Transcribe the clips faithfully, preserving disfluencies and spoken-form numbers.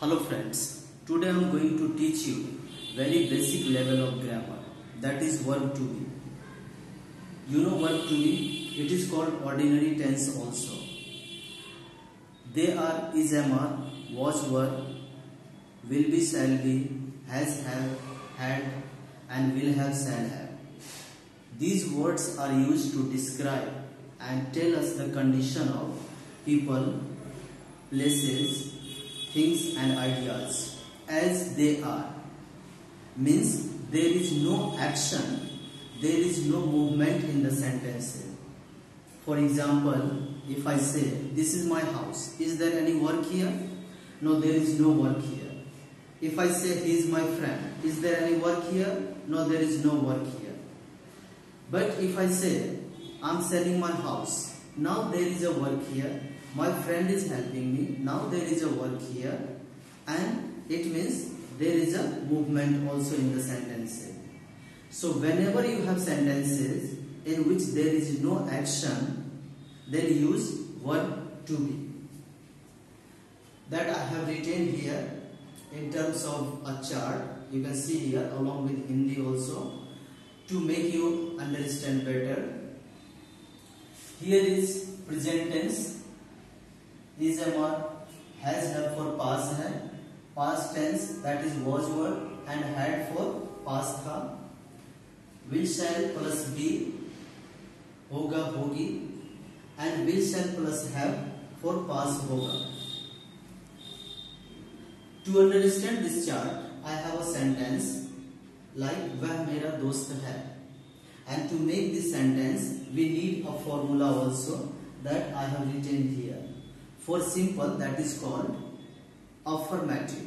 Hello friends, today I am going to teach you very basic level of grammar, that is verb to be. You know verb to be, it is called ordinary tense also. They are, is, am, are, was, were, will be, shall be, has, have, had and will have, shall have. These words are used to describe and tell us the condition of people, places, things and ideas as they are. Means there is no action, there is no movement in the sentence. For example, if I say, this is my house, is there any work here? No, there is no work here. If I say, he is my friend, is there any work here? No, there is no work here. But if I say, I am selling my house, now there is a work here. My friend is helping me, now there is a work here, and it means there is a movement also in the sentence. So whenever you have sentences in which there is no action, then use verb to be. That I have written here in terms of a chart, you can see here along with Hindi also, to make you understand better. Here is present tense. Is, am, are, has, have for past है, past tense that is was, were and had for past था, will shall plus be होगा होगी and will shall plus have for past होगा. To understand this chart, I have a sentence like वह मेरा दोस्त है, and to make this sentence we need a formula also that I have written here. For simple, that is called affirmative.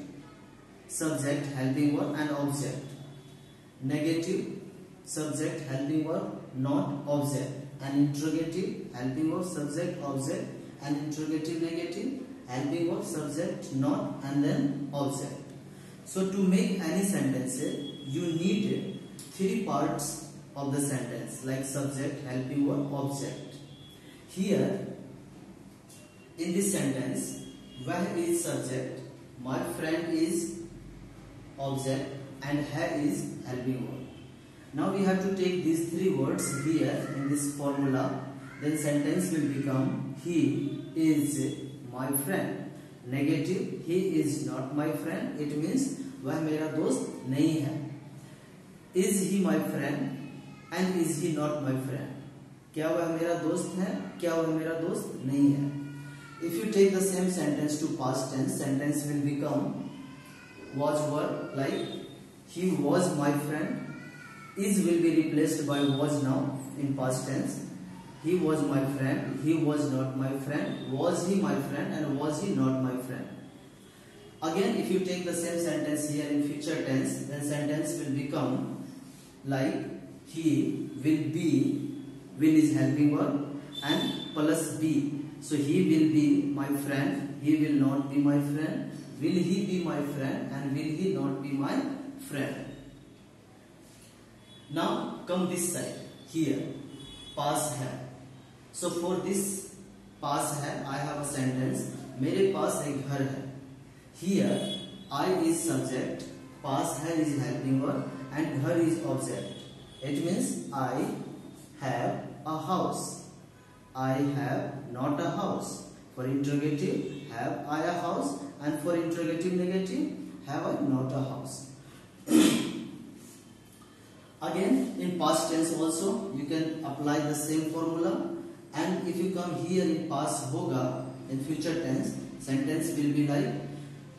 Subject, helping verb and object. Negative, subject, helping verb, not object. And interrogative, helping verb, subject, object. And interrogative negative, helping verb, subject, not, and then object. So to make any sentence, you need three parts of the sentence, like subject, helping verb, object. Here, in this sentence, वह is subject, my friend is object and her is helping verb. Now we have to take these three words here in this formula, then sentence will become he is my friend. Negative, he is not my friend, it means वह मेरा दोस्त नहीं है. Is he my friend and is he not my friend? क्या वह मेरा दोस्त है, क्या वह मेरा दोस्त नहीं है? If you take the same sentence to past tense, sentence will become was, were, like he was my friend. Is will be replaced by was now in past tense. He was my friend, he was not my friend, was he my friend and was he not my friend. Again, if you take the same sentence here in future tense, then sentence will become like he will be, will is helping verb and plus be. So he will be my friend, he will not be my friend, will he be my friend and will he not be my friend. Now come this side, here, pass hai. So for this pass hai, I have a sentence, मेरे पास एक घर है. Here, I is subject, pass hai is helping verb and घर is object. It means I have a house. I have not a house. For interrogative, have I a house? And for interrogative negative, have I not a house? Again, in past tense also, you can apply the same formula. And if you come here in past hoga, in future tense, sentence will be like,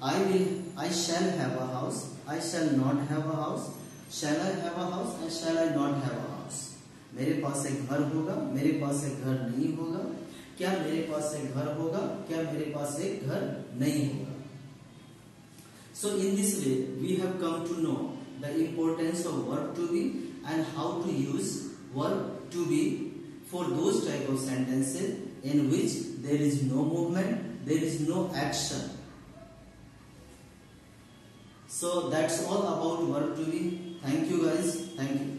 I will, I shall have a house, I shall not have a house, shall I have a house and shall I not have a house. मेरे पास एक घर होगा, मेरे पास एक घर नहीं होगा, क्या मेरे पास एक घर होगा, क्या मेरे पास एक घर नहीं होगा. So in this way we have come to know the importance of verb to be and how to use verb to be for those type of sentences in which there is no movement, there is no action. So that's all about verb to be. Thank you guys. Thank you.